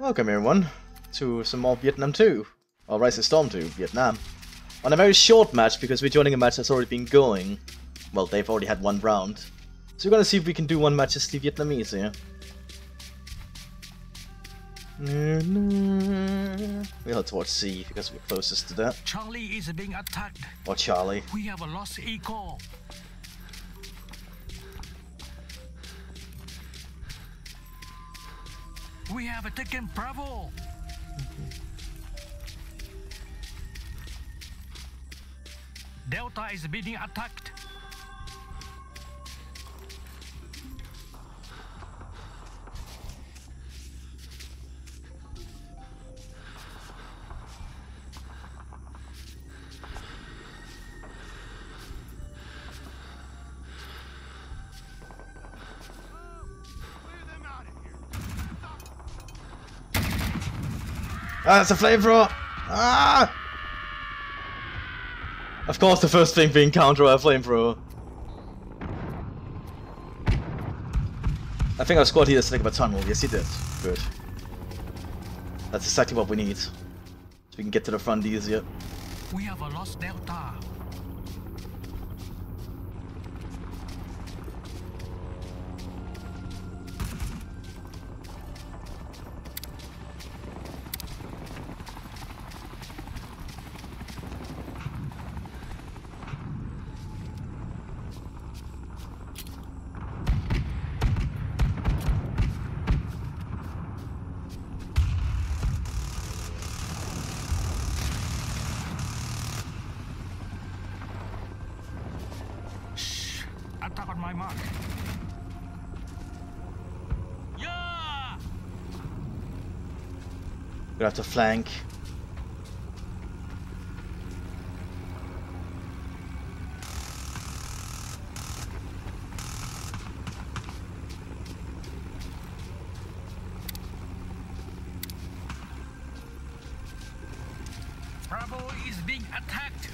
Welcome everyone to some more Vietnam 2, or Rising Storm 2, Vietnam. On a very short match, because we're joining a match that's already been going. Well, they've already had one round. So we're gonna see if we can do one match as the Vietnamese here. We'll head towards C because we're closest to that. Charlie is being attacked. Or Charlie. We have a lost echo. We have taken Bravo. Delta is being attacked. Ah, that's a flamethrower! Ah! Of course, the first thing we encounter are a flamethrower. I think our squad leader set up a tunnel. Yes, he did. Good. That's exactly what we need. So we can get to the front easier. We have a lost Delta. Attack on my mark. Yeah! We'll have to flank. Bravo is being attacked.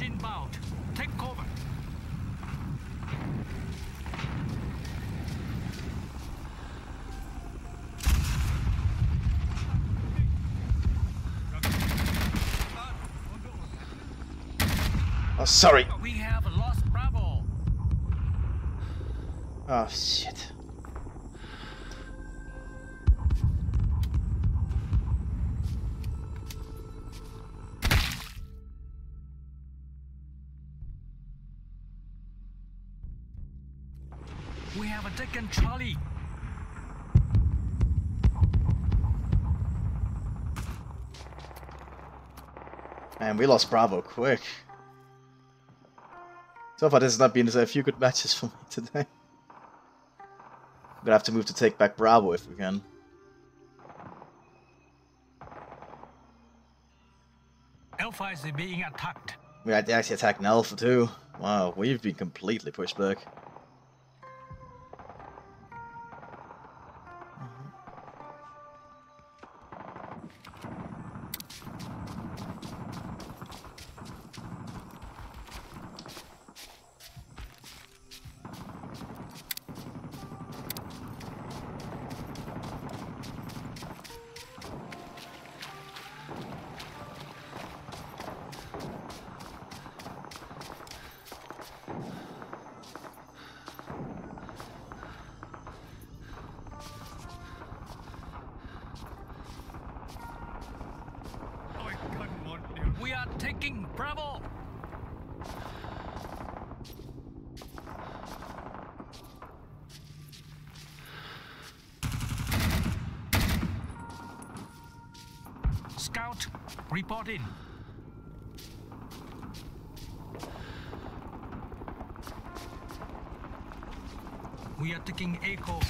Inbound. Take cover. Oh, sorry. We have lost Bravo. Oh, shit. We have taken Charlie. Man, we lost Bravo quick. So far, this has not been a few good matches for me today. We're gonna have to move to take back Bravo if we can. Alpha is being attacked. We are actually attacking Alpha too. Wow, we've been completely pushed back. We are taking Bravo! Scout, report in. We are taking Echo.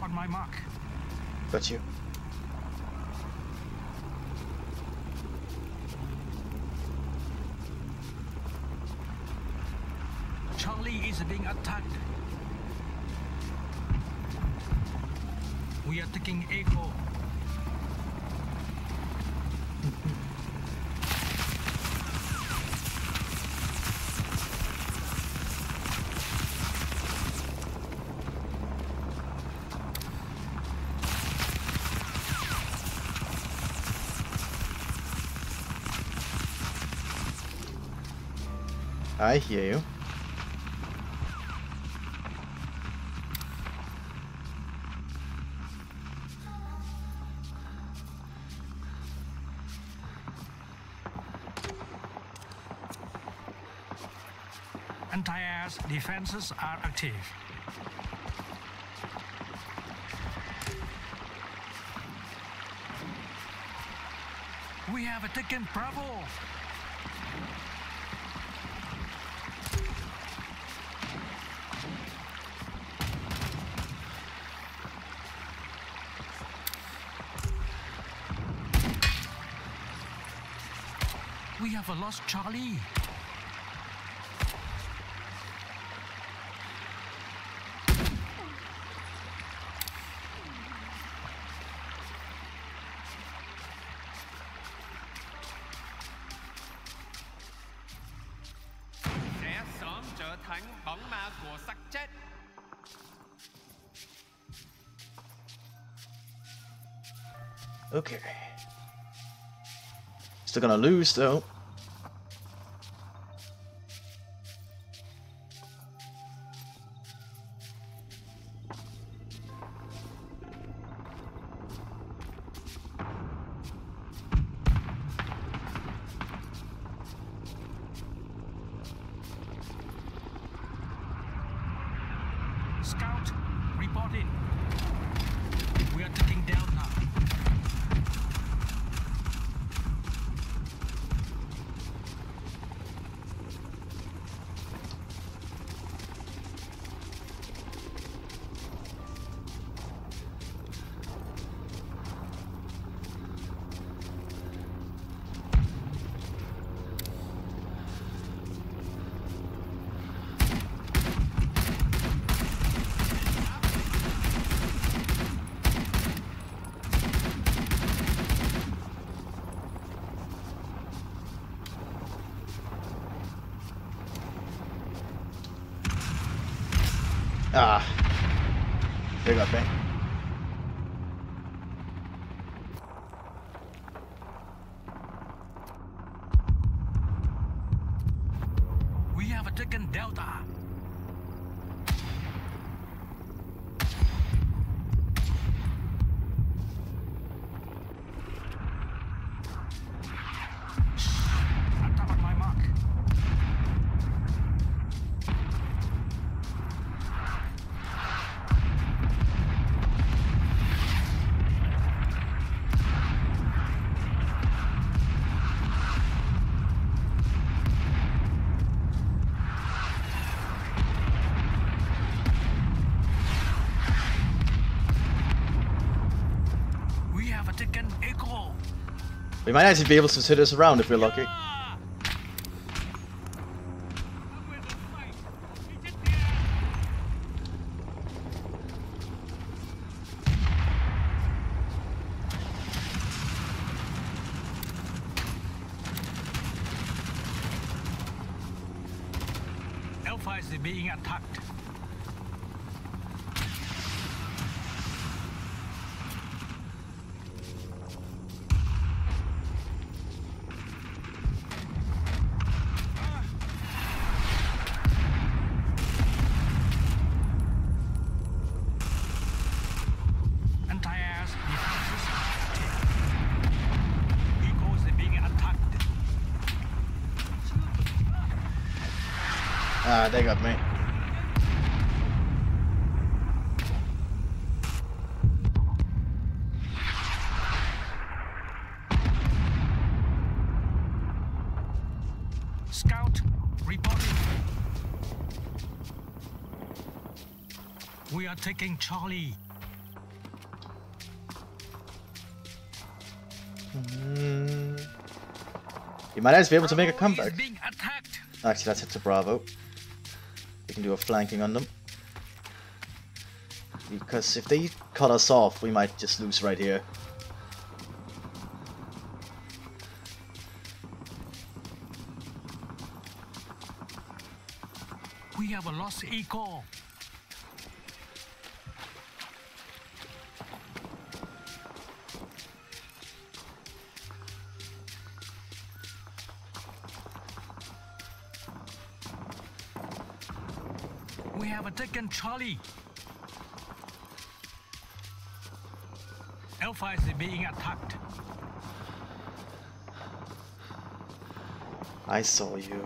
On my mark. Got you. Charlie is being attacked. We are taking A4. I hear you. Anti-air defenses are active. We have taken Bravo. We have lost Charlie. Okay. Still gonna lose though. Ah, they got me. We have taken Delta. We might actually be able to sit this around if we're lucky. Alpha is being attacked. Ah, they got me. Scout reporting. We are taking Charlie. You might as well be able to make a comeback. Actually, let's hit to Bravo. We can do a flanking on them. Because if they cut us off, we might just lose right here. We have a lost eco. We have taken Charlie. Alpha is being attacked. I saw you.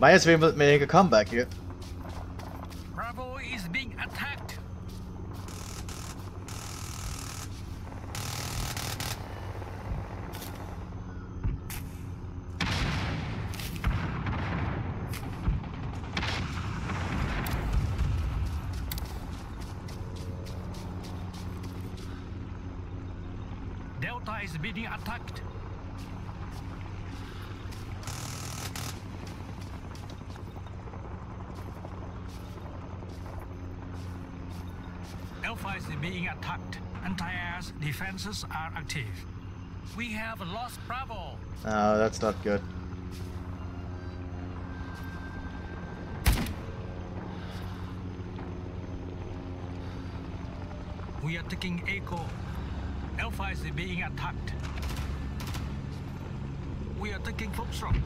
Might as well make a comeback here. Bravo is being attacked. Delta is being attacked. Alpha is being attacked. Anti-air defenses are active. We have lost Bravo. Oh, that's not good. We are taking Echo. Alpha is being attacked. We are taking Foxtrot.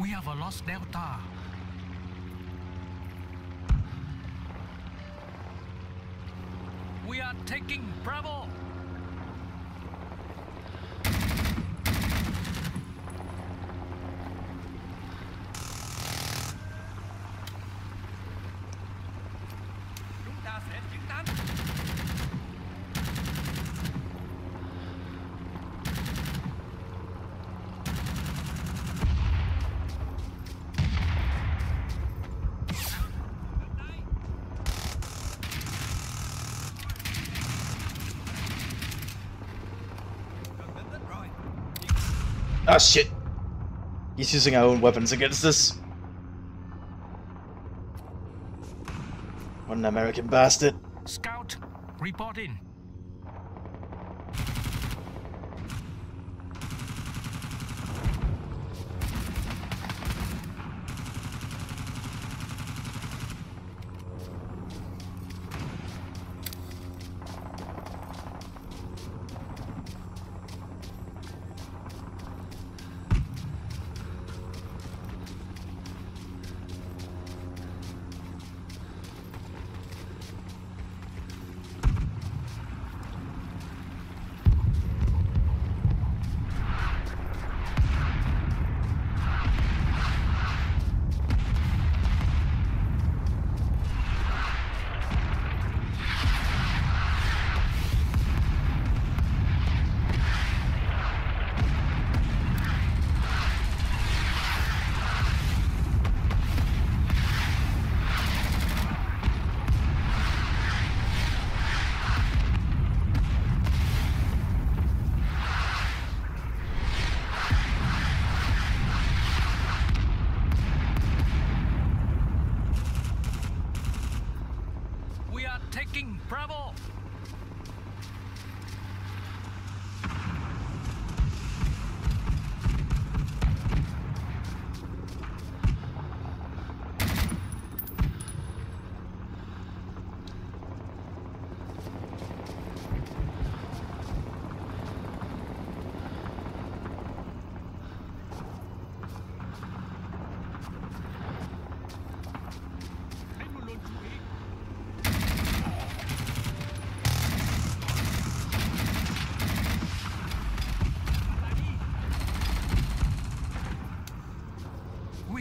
We have a lost Delta. We are taking Bravo. Ah, shit! He's using our own weapons against us. What an American bastard. Scout, report in.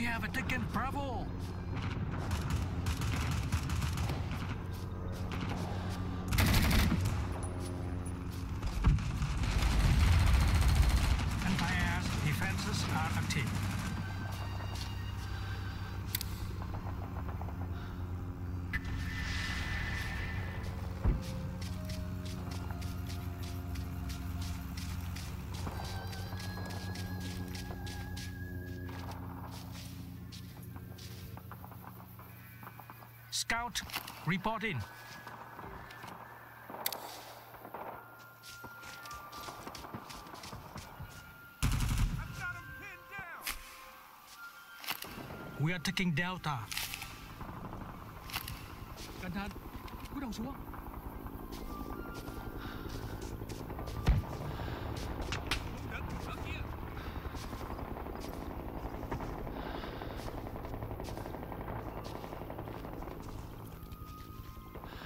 We have a Dickens Bravo. Empire's defenses are active. Scout, report in. I've got him pinned down. We are taking Delta.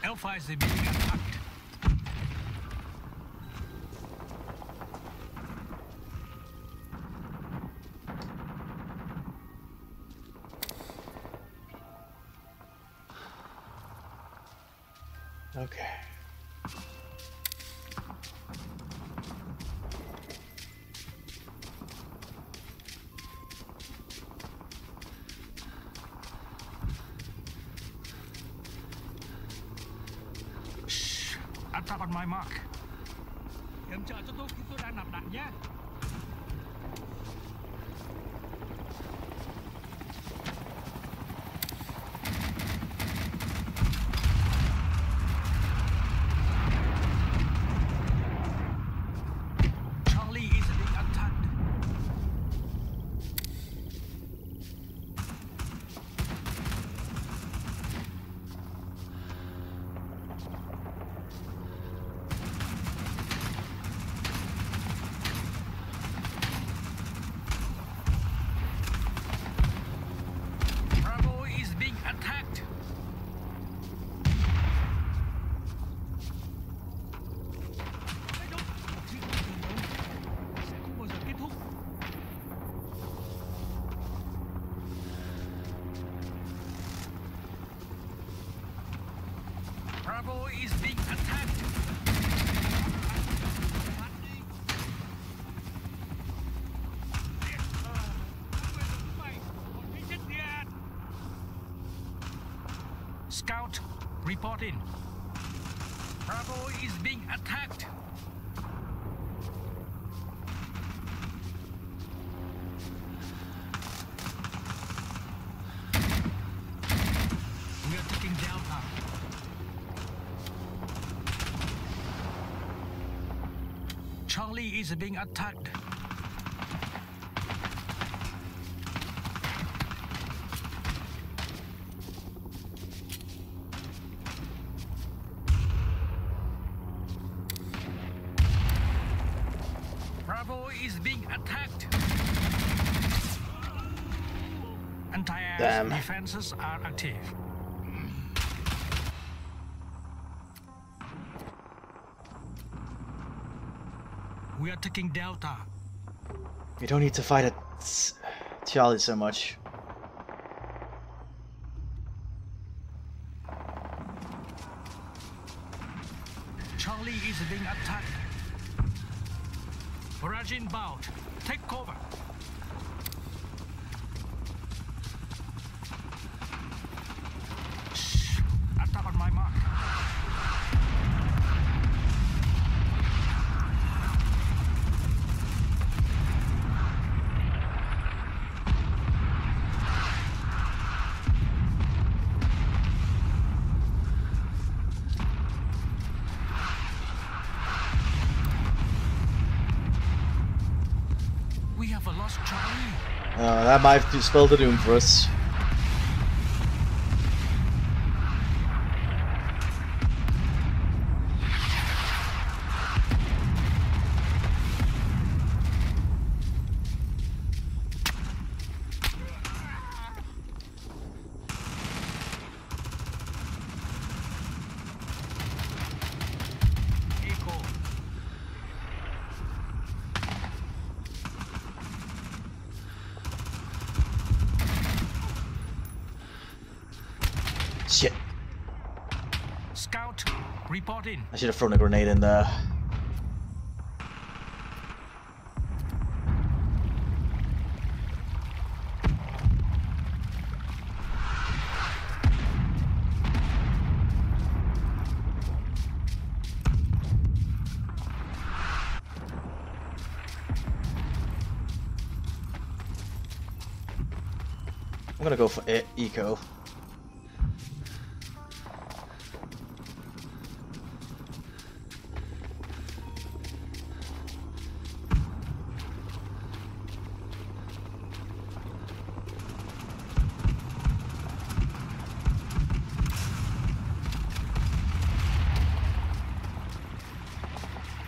Alpha is being attacked. Okay. Up on my mark. Charlie is being attacked. Bravo is being attacked. Scout, report in. Bravo is being attacked. We are taking Delta. Charlie is being attacked. Bravo is being attacked. Entire defenses are active. We are taking Delta. You don't need to fight at Charlie so much. Charlie is being attacked. Barrage inbound. Take cover. Shh. Attack on my mark. That might spell the doom for us. Shit. Scout, report in. I should have thrown a grenade in there. I'm gonna go for eco.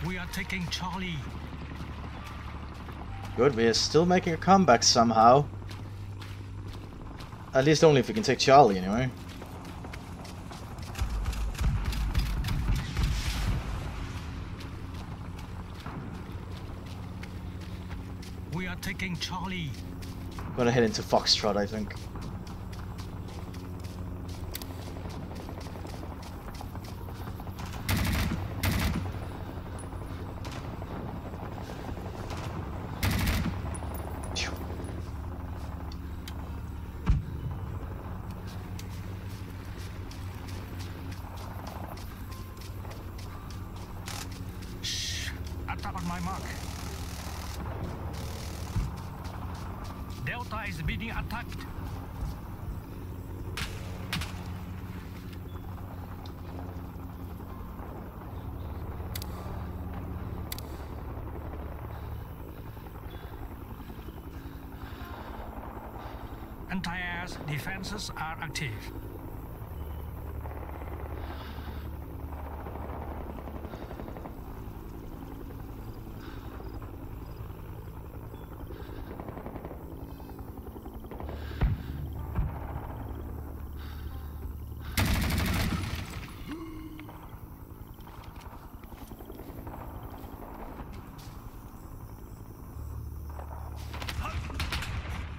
We are taking Charlie. Good, we are still making a comeback somehow. At least only if we can take Charlie, anyway. We are taking Charlie. I'm gonna head into Foxtrot, I think. Delta is being attacked. Anti-air defenses are active.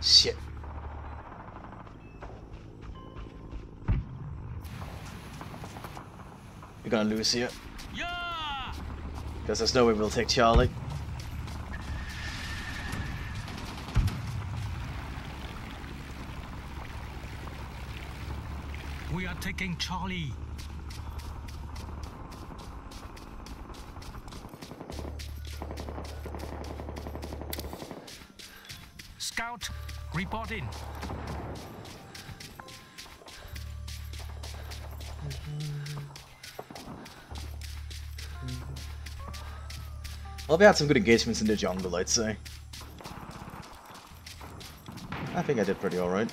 Shit. We're gonna lose here. Yeah! Because there's no way we'll take Charlie. We are taking Charlie. Scout, report in. Well, we had some good engagements in the jungle, I'd say. I think I did pretty alright.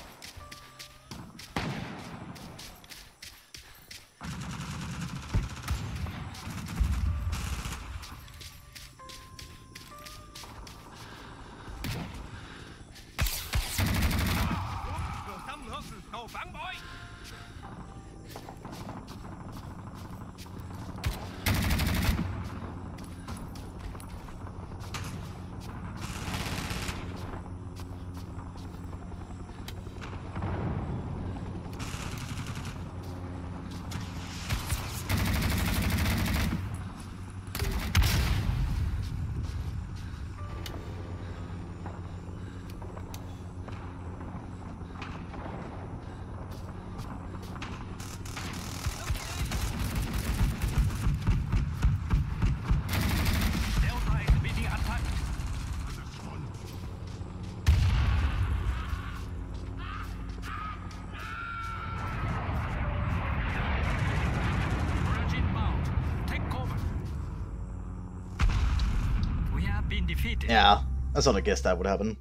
Yeah, that's what I guessed that would happen.